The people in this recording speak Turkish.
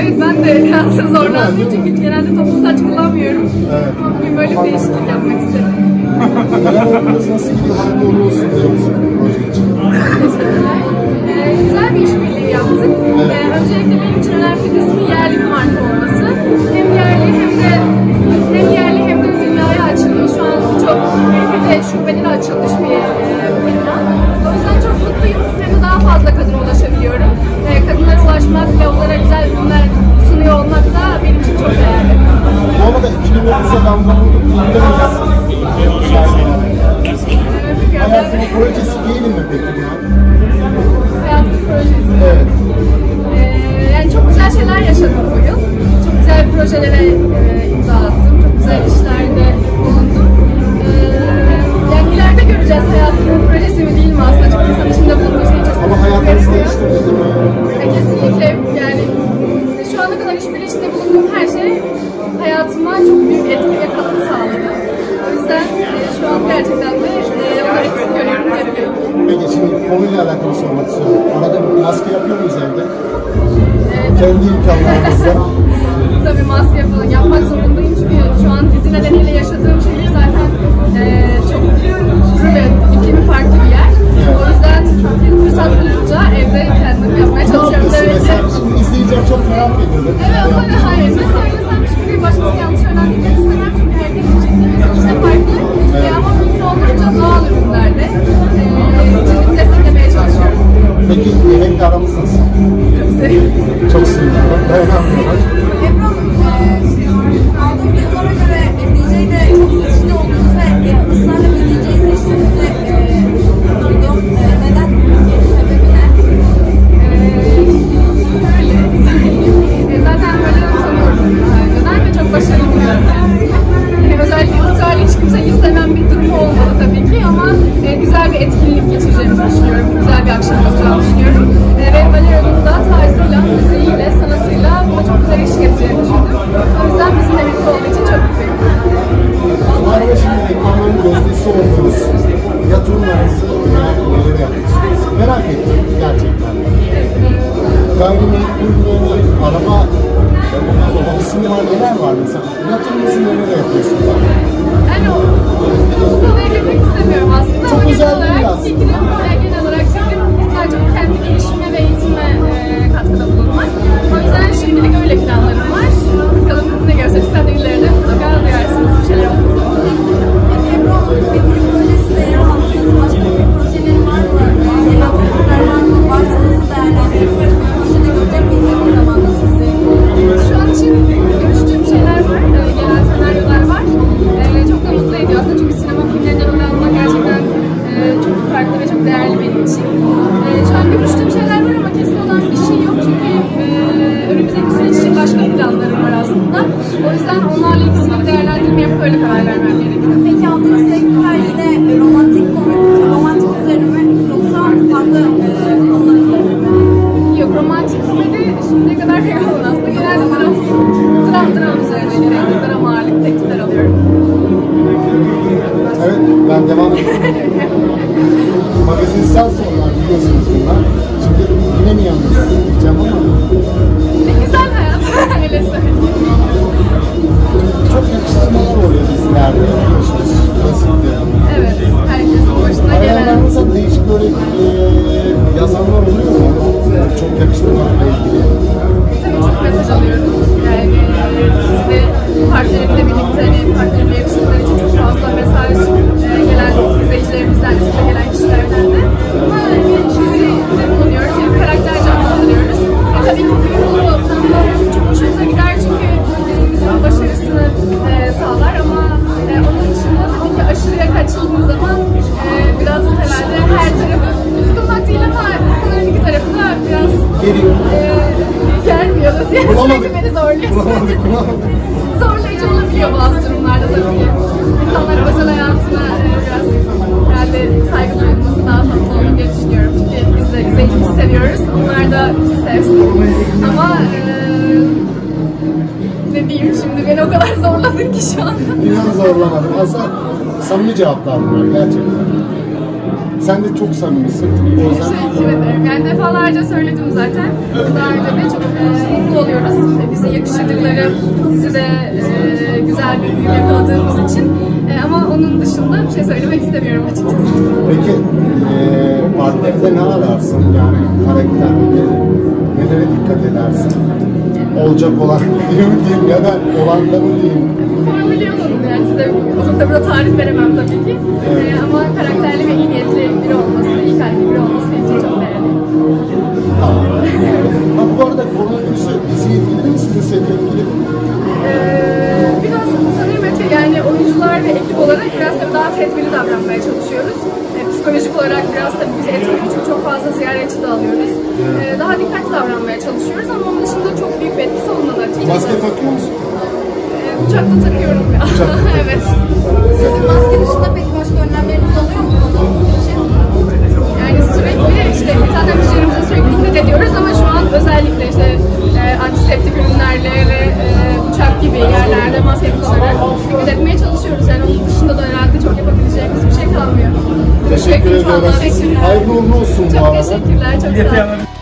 Evet, ben de rahatsız zorlandım çünkü genelde toplu saç kullanmıyorum. Evet. Ama bugün böyle bir değişiklik yapmak istedim. Nasıl gidiyor? Hayırlı uğurlu olsun diyor musun? Teşekkürler. Güzel bir işbirliği yaptık. Öncelikle benim için önemli bir kısmı yerli bir marka olması. Hem yerli hem de dünyaya açılmış. Şu an birçok ülkede şubeleri açılmış bir firma. O yüzden çok mutluyum. Hem de daha fazla kadına ulaşabiliyorum. Kadınlara ulaşmak ve onlara güzel ürünler sunuyor olmak da benim için çok değerli. Bu arada 2013'e damlalık dinlemeyeceğiz. Hayatımın projesi değil mi peki ya? Hayatımın projesi. Evet. Yani çok güzel şeyler yaşadım bu yıl. Çok güzel projelere imza attım. Çok güzel işlerde bulundum. Yani ileride göreceğiz hayatımın projesi mi değil mi aslında. Çok insan içinde bulunduğu şey çok. Ama hayatınızı değiştirdiniz mi? Kesinlikle. Yani şu ana kadar işbirliği içinde bulunduğum her şey hayatıma çok büyük etki ve katkı sağladı. O yüzden şu an gerçekten de onu görüyorum, görüyorum. Peki şimdi konuyla alakalı sormak istiyorum. Arada bir maske yapıyor muyuz evde? Kendi imkanlarımızla. Tabii maske yapmak zorundayım çünkü şu an dizi nedeniyle yaşadığım şeyler zaten çok iklimi farklı bir yer. Evet. O yüzden fırsat bulunca evde kendim yapmaya çalışıyorum. Mesela şimdi izleyeceğim, çok merak ediyorum. Evet, ama hayır. Mesela söylesem hiçbir başkası yanlış öğrenmek istemem çünkü herkes çektiğimiz işte farklı. Evet. Ama mümkün olduğunca doğal ürünlerde kendimi desteklemeye çalışıyorum. Peki yemekle aramız nasıl? Çok seviyorum. Çok seviyorum. Dayanamıyorlar. Ebram, aldığım videolara göre DJ'de çok içinde olduğunuz ve ısrarla bir DJ'yi seçtiğinizde duydum. Neden? Sebebi ne? Öyle. Zaten böyle tanıyorum. Özel ve çok başarılı bir yöntem. Özellikle ısrarla hiç kimseyi istemem bir durum olmalı tabii ki ama güzel bir etkinlik geçireceğimizi düşünüyorum. Güzel bir akşam olacağını düşünüyorum. Ve Valero'nun da tarzıyla, müziğiyle, sanatıyla buna çok güzel eşlik edeceğini düşündüm. O yüzden bizimle birlikte olduğu için çok mutluyum. Ama şimdi ekranların gözdesi olduğunuz yatırımlarınızı neler yapmışsınız? Merak ettim gerçekten. Gayrimenkul ürünleri, araba, isimler neler var mesela? Yatırımınızı neler yapıyorsunuz? Yani bu konuya girmek istemiyorum aslında. Çok güzel değil aslında. Magazinsel sorular biliyorsunuz bunlar. Şimdi yine mi yanlış diyeceğim ama... Ne güzel hayat. Öyle söyleyeyim. Çok yakıştırmalar oluyor dizilerde. Kesinlikle. Evet. Herkesin başına gelen. Aralarınızda değişik böyle yazanlar oluyor mu? Çok yakıştırmalarla ilgili. Tabii çok mesaj alıyoruz. Yani biz de partnerimle birlikte, partnerimle yakışıkları için çok fazla mesaj gelen izleyicilerimizden, bizimle gelen kişilerden de. Ama bizi bulunuyoruz, yani karakter canlandırıyoruz. Tabii ki bu çok hoşumuza gider çünkü dizimizin başarısını sağlar ama onun dışında tabii ki aşırıya kaçtığımız zaman biraz herhalde her tarafı sıkılmak değil ama bunların iki tarafı da biraz gelmiyoruz. Yani sürekli beni zorluyorsunuz. Zorlayıcı olabiliyor bazı durumlarda tabii ki. İnsanlar özel hayatına biraz herhalde saygı duyulması daha fazla olur diye düşünüyorum. Çünkü biz de izleyicimizi seviyoruz. Onlar da bizi sevsin. Ama ne diyeyim şimdi, beni o kadar zorladın ki şu an. İnan zorlamadım. Aslında samimi cevaplar bunlar gerçekten. Sen de çok samimisin. Teşekkür ederim. Yani defalarca söyledim zaten. Yıllarca da çok mutlu oluyoruz. Bize yakıştırdıkları, bizi de güzel bir büyü yakaladığımız için. Ama onun dışında bir şey söylemek istemiyorum açıkçası. Peki partnerinde ne ararsın? Yani karakterinde nelere dikkat edersin? Olacak olan diyeyim ya da olanları diyeyim. Formülü yapalım yani size. Uzun da burada tarif veremem tabii ki. Evet. Ama karakterli ve iyi niyetli biri olması, iyi kalpli biri olması benim için çok değerli. Bu arada koronavirüsü bizi etkiledi mi? Sizin seni etkiledi mi? Biraz sanırım yani oyuncular ve ekip olarak biraz daha tedbirli davranmaya çalışıyoruz. Psikolojik olarak biraz tabii bizi etkilediği için çok fazla ziyaretçi de alıyoruz. Daha dikkatli davranmaya çalışıyoruz ama onun dışında çok büyük bir etkisi olmadan açıkçası. Maske takıyor musun? Uçakta takıyorum ya. Evet. Sizin maske dışında peki başka önlemleriniz alıyor mu? Yani sürekli işte zaten işlerimize sürekli dikkat ediyoruz ama şu an özellikle işte antiseptik ürünlerle ve uçak gibi yerlerde maske kullanarak dikkat etmeye çalışıyoruz. Yani onun dışında da herhalde çok yapabileceğimiz bir şey kalmıyor. Teşekkür ederim. Hayırlı uğurlu olsun. Çok teşekkürler. Çok sağ olun.